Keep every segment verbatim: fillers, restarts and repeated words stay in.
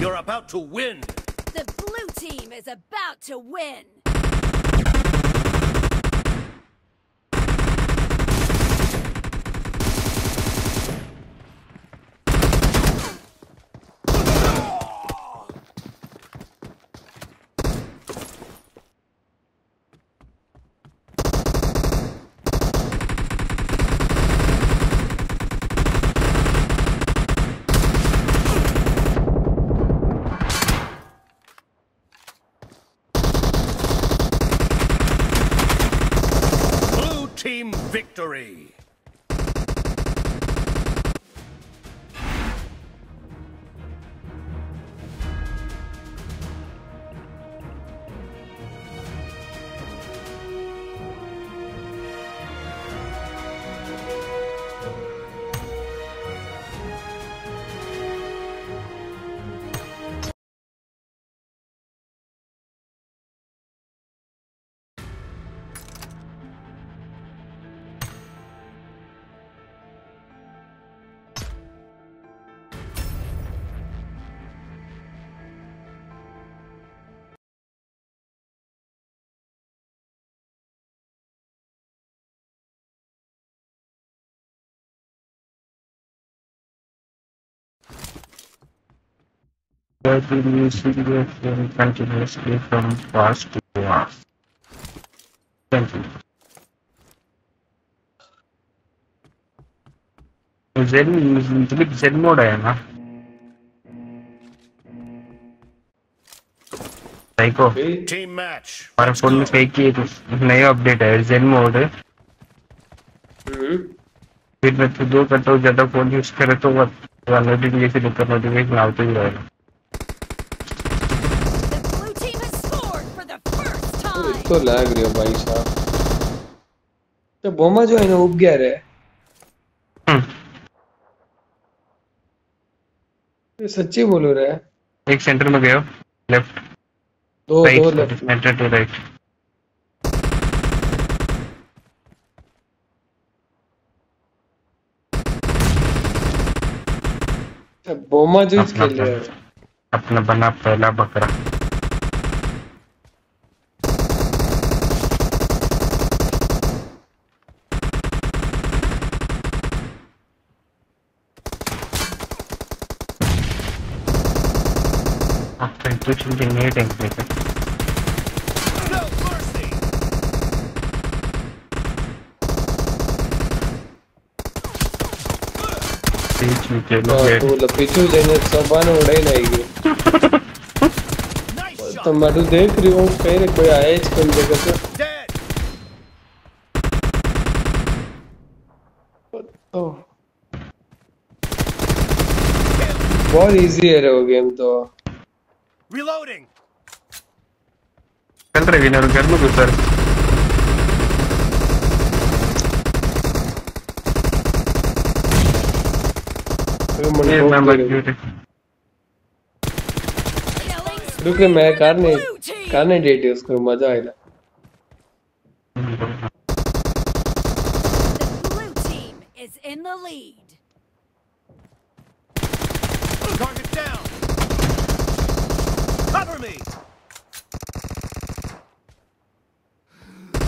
You're about to win! The blue team is about to win! Team victory! where the music will continuously from fast to fast. Thank you. Zen is usually Zen mode, right? Psycho. Team match. Our phone में कई की एक नया update है Zen mode है. फिर मैं तो दो करता हूँ ज़्यादा फोन यूज़ करे तो वो वाला दिन जैसे दिक्कत होती है कि लाउट ही रहेगा. तो लैग रही है भाई साहब. तो बोमा जो है ना उब गया है. ये सच्ची बोलो रहा है. एक सेंटर में गया लेफ्ट दो दो लेफ्ट सेंटर टू राइट. बोमा जो खेल रहा है अपना बना पहला बकरा. Which will be near tank maker. No mercy. Pichu ke loge. Oh, Pichu jane sabano udai nahi. Tum madu dekh rahe ho phir koi aaye is kon jagah se. Oh. Bahut easy hai wo game to. Reloading. चल रही है ना रुक जाओ कुछ sir. ये मैं बच्चू थे. रुके मैं कारने कारने डेटिंग उसको मजा आया. The blue team is in the lead. Target down. Cover me. The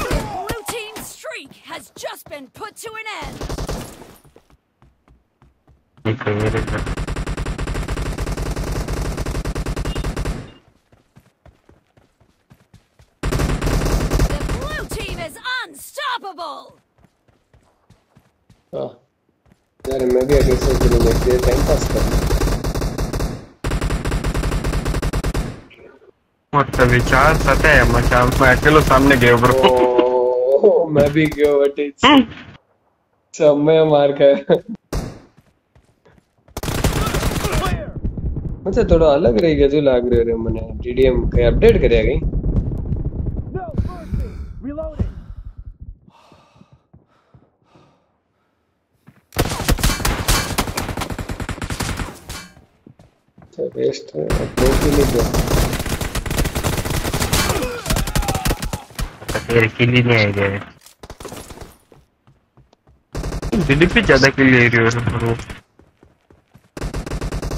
blue team's streak has just been put to an end. The blue team is unstoppable. Oh. यार मैं भी आगे से चलो देखते हैं टाइम पास करते हैं. मतलब विचार सत्य है मचाम मैं चलो सामने गया ब्रो. ओह मैं भी गया वटीच सब में मार का है. मुझे थोड़ा अलग रहेगा जो लाग रहे हैं मने डीडीएम कहीं अपडेट करेगा कहीं. वेस्ट है अपने के लिए. तेरे के लिए नहीं आए गए दिल्ली पे ज्यादा के लिए रहे हो.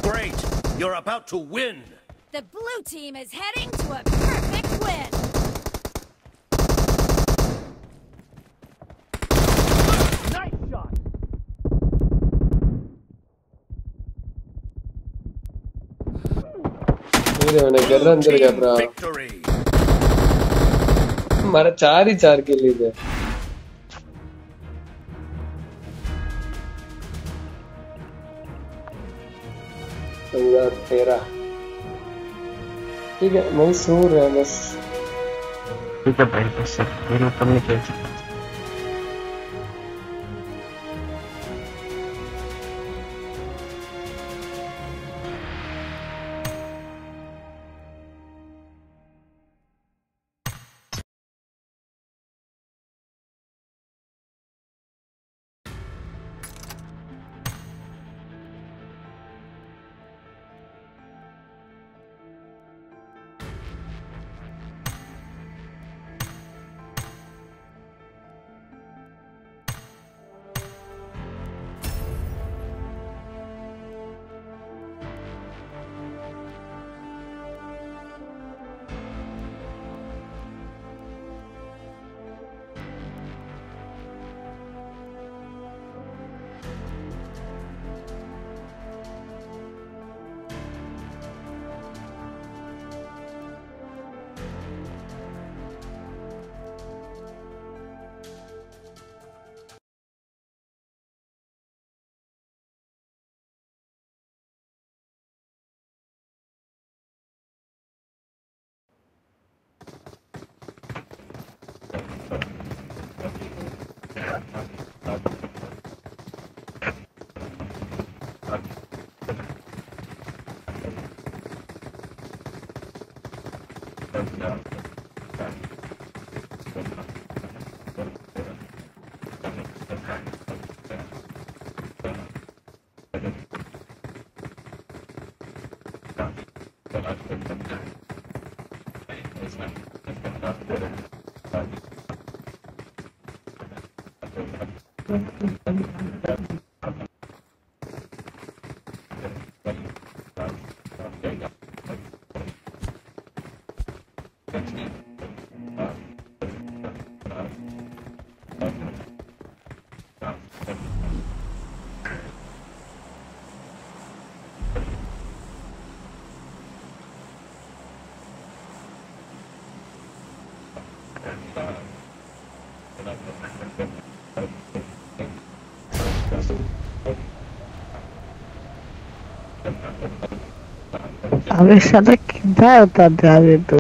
Great, you're about to win. The blue team is heading to a perfect win. मैंने गर्रा अंदर गया ब्रा. हमारा चार ही चार के लिए है. तेरा तेरा ठीक है मैं सो रहा हूँ बस. ठीक है भाई बस मेरे ऊपर नहीं खेल. Αλέξανδρε, κοιτάω τα ντράβια του.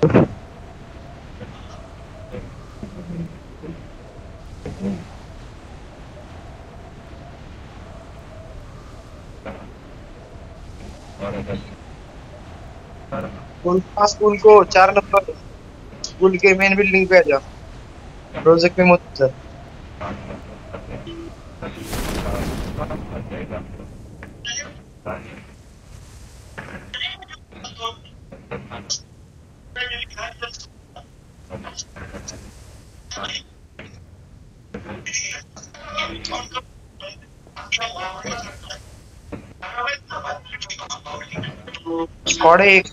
स्कूल को चार नंबर स्कूल के मेन बिल्डिंग पे आ जाओ, प्रोजेक्ट में मत जाओ। स्क्वाड एक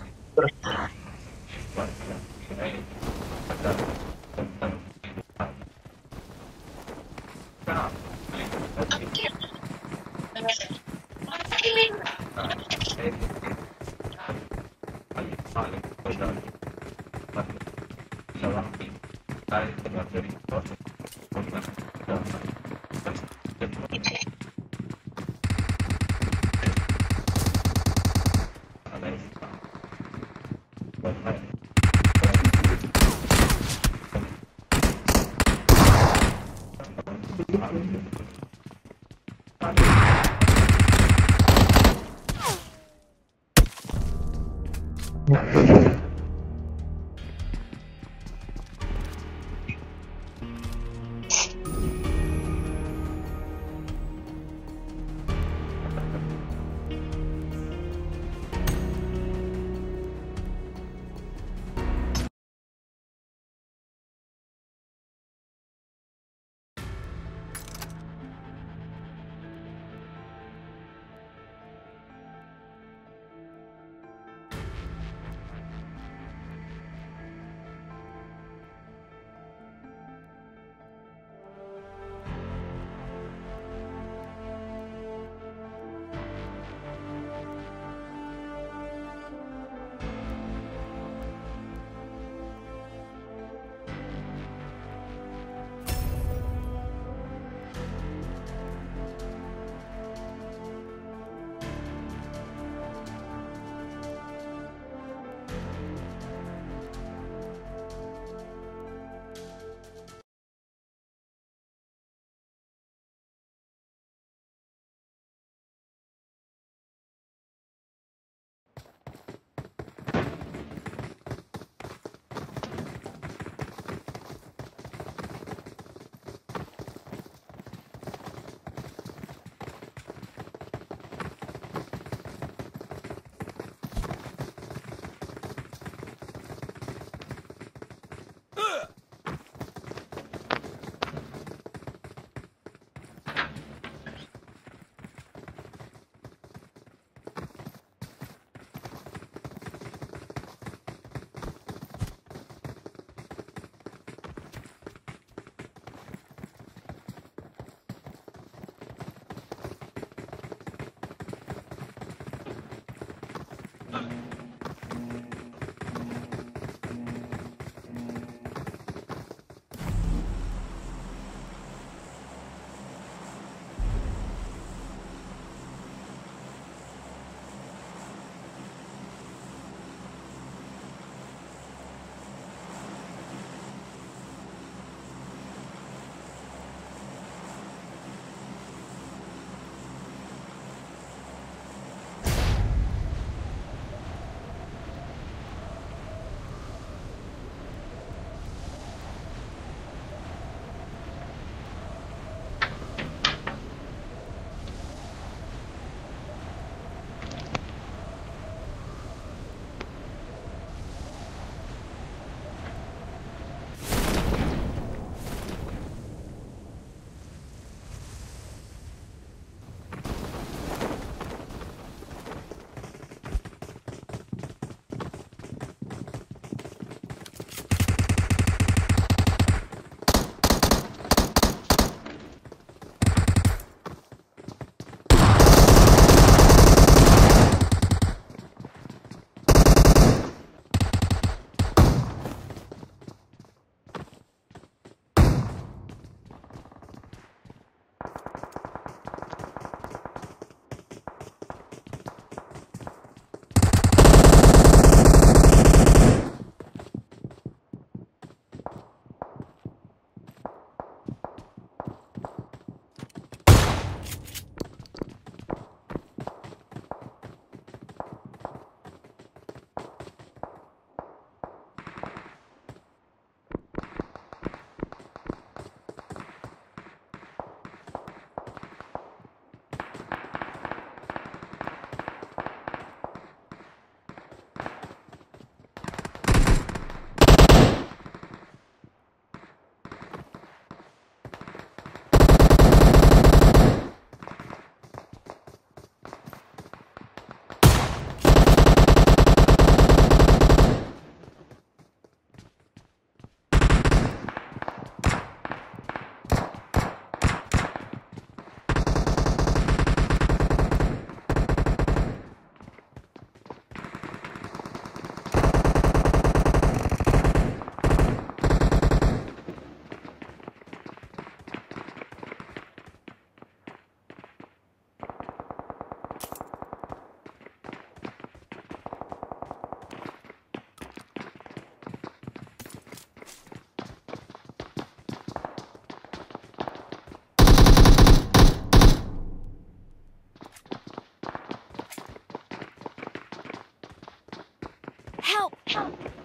Help!